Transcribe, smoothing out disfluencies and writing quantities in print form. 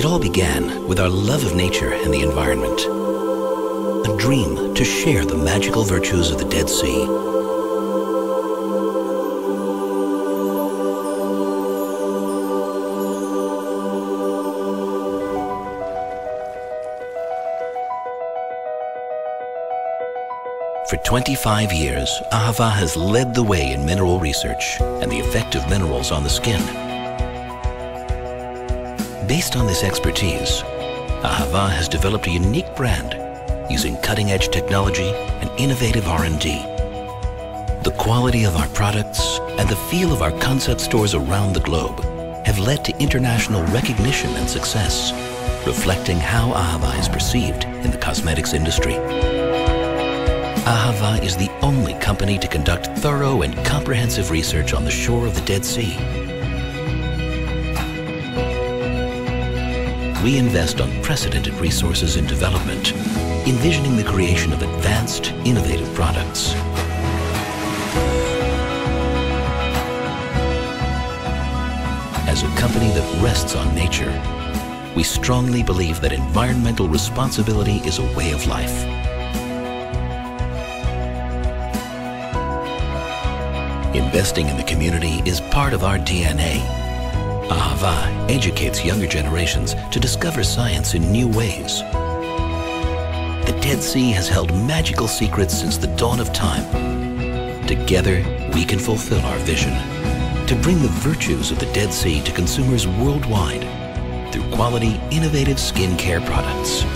It all began with our love of nature and the environment. A dream to share the magical virtues of the Dead Sea. For 25 years, Ahava has led the way in mineral research and the effect of minerals on the skin. Based on this expertise, Ahava has developed a unique brand using cutting-edge technology and innovative R&D. The quality of our products and the feel of our concept stores around the globe have led to international recognition and success, reflecting how Ahava is perceived in the cosmetics industry. Ahava is the only company to conduct thorough and comprehensive research on the shore of the Dead Sea. We invest unprecedented resources in development, envisioning the creation of advanced, innovative products. As a company that rests on nature, we strongly believe that environmental responsibility is a way of life. Investing in the community is part of our DNA. Ahava educates younger generations to discover science in new ways. The Dead Sea has held magical secrets since the dawn of time. Together, we can fulfill our vision to bring the virtues of the Dead Sea to consumers worldwide through quality, innovative skincare products.